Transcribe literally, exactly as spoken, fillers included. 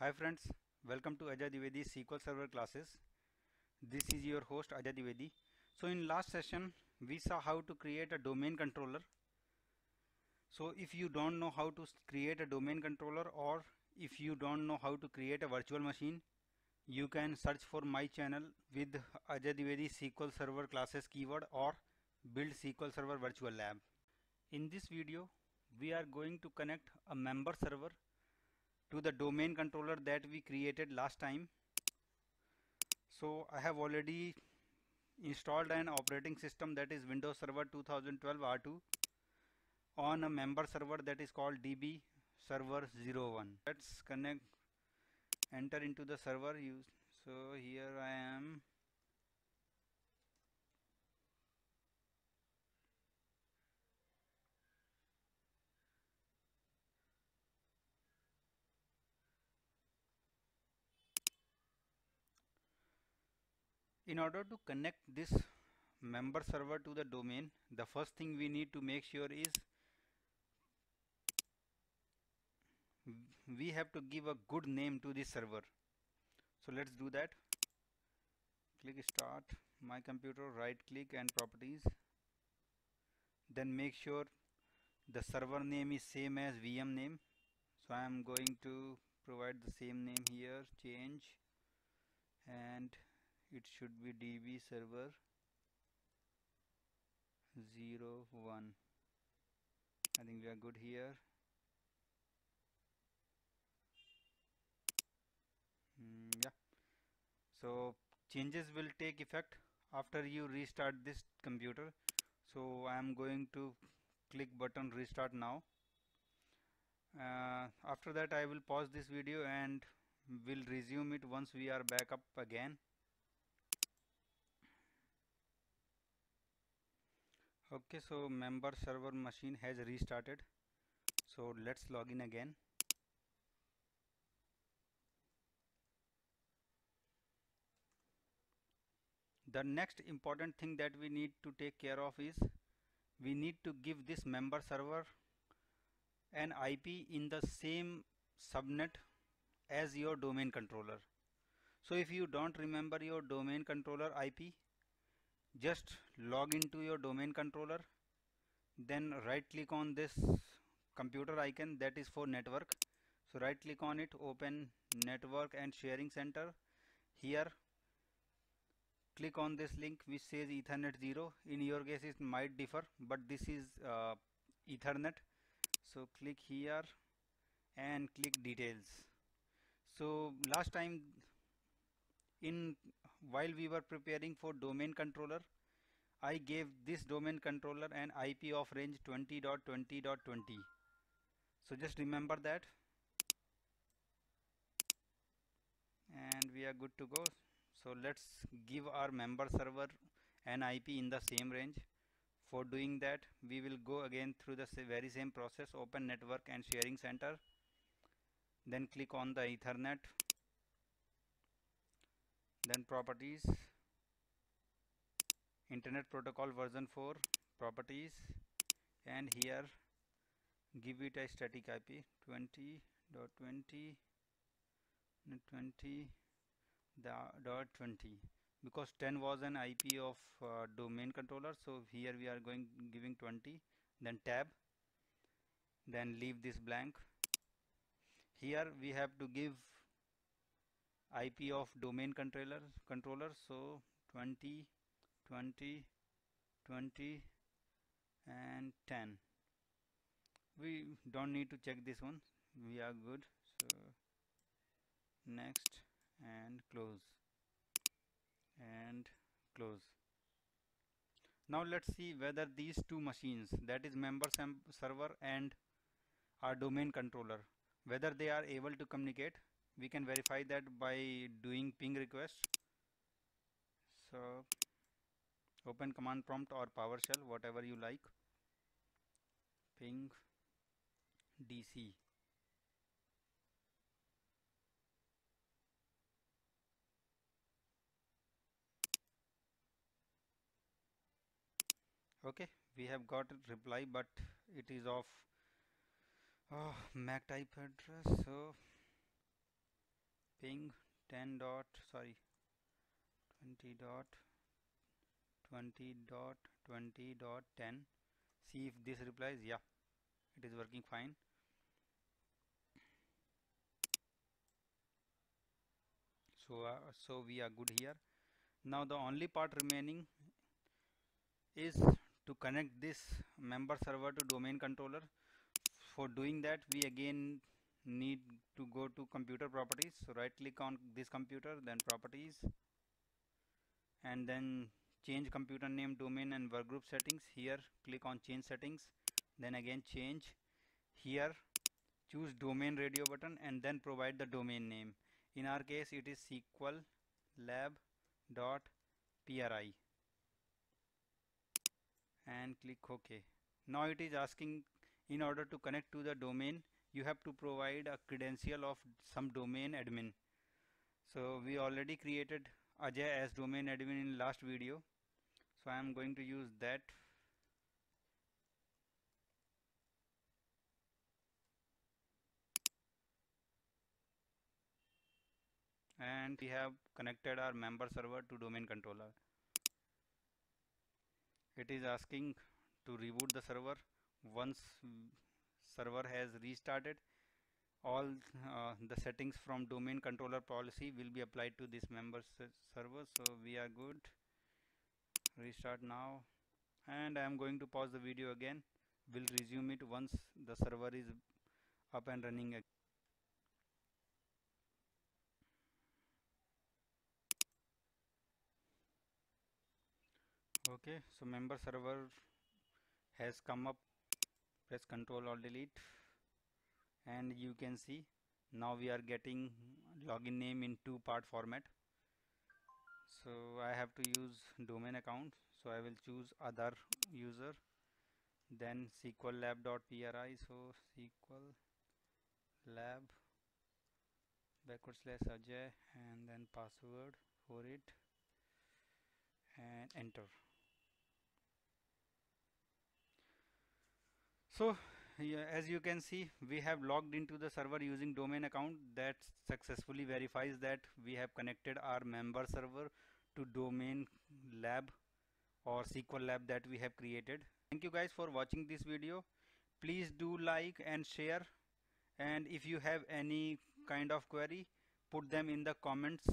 Hi friends, welcome to Ajay Dwivedi S Q L Server classes. This is your host Ajay Dwivedi. So in last session we saw how to create a domain controller. So if you don't know how to create a domain controller or if you don't know how to create a virtual machine, you can search for my channel with Ajay Dwivedi S Q L Server classes keyword or build S Q L Server virtual lab. In this video we are going to connect a member server to the domain controller that we created last time. So I have already installed an operating system that is Windows Server twenty twelve R two on a member server that is called D B Server zero one. Let's connect, enter into the server. Use so here I am. In order to connect this member server to the domain, the first thing we need to make sure is we have to give a good name to this server. So let's do that. Click start my computer, right click and properties. Then make sure the server name is same as V M name. So I am going to provide the same name here, change, and it should be D B Server zero one. I think we are good here. Mm, yeah. So changes will take effect after you restart this computer. So I am going to click button restart now. Uh, after that I will pause this video and will resume it once we are back up again. Okay, so member server machine has restarted. So let's log in again. The next important thing that we need to take care of is we need to give this member server an I P in the same subnet as your domain controller. So if you don't remember your domain controller I P, just log into your domain controller, then right click on this computer icon that is for network. So right click on it, open network and sharing center. Here click on this link which says Ethernet zero. In your case it might differ, but this is uh, Ethernet. So click here and click details. So last time in while we were preparing for domain controller, I gave this domain controller an I P of range twenty dot twenty dot twenty. So just remember that, and we are good to go. So let's give our member server an I P in the same range. For doing that, we will go again through the very same process. Open network and sharing center, then click on the Ethernet, then properties, internet protocol version four, properties, and here give it a static I P twenty dot twenty dot twenty dot twenty, because ten was an I P of uh, domain controller. So here we are going giving twenty, then tab, then leave this blank. Here we have to give I P of domain controller controller so twenty twenty twenty and ten. We don't need to check this one, we are good. So next and close and close. Now let's see whether these two machines, that is member server and our domain controller, whether they are able to communicate. We can verify that by doing ping request. So open command prompt or PowerShell, whatever you like. Ping D C. Okay, we have got a reply, but it is of oh, M A C type address. So ping ten dot sorry twenty dot twenty dot twenty dot ten. See if this replies. Yeah, it is working fine. So uh, so we are good here. Now the only part remaining is to connect this member server to domain controller. For doing that, we again need to go to computer properties. So right click on this computer, then properties, and then change computer name, domain and workgroup settings. Here click on change settings, then again change. Here choose domain radio button and then provide the domain name. In our case it is S Q L lab dot P R I, and click OK. Now it is asking, in order to connect to the domain you have to provide a credential of some domain admin. So we already created Ajay as domain admin in last video, so I am going to use that. And we have connected our member server to domain controller. It is asking to reboot the server. Once server has restarted, all uh, the settings from domain controller policy will be applied to this member server. So we are good. Restart now, and I am going to pause the video again. We'll resume it once the server is up and running again. Okay, so member server has come up. Press Control or delete, and you can see now we are getting login name in two part format. So I have to use domain account, so I will choose other user, then S Q L lab dot P R I, so S Q L lab backward slash Ajay, and then password for it, and enter. So yeah, as you can see, we have logged into the server using domain account. That successfully verifies that we have connected our member server to domain lab or S Q L lab that we have created. Thank you guys for watching this video. Please do like and share, and if you have any kind of query, put them in the comments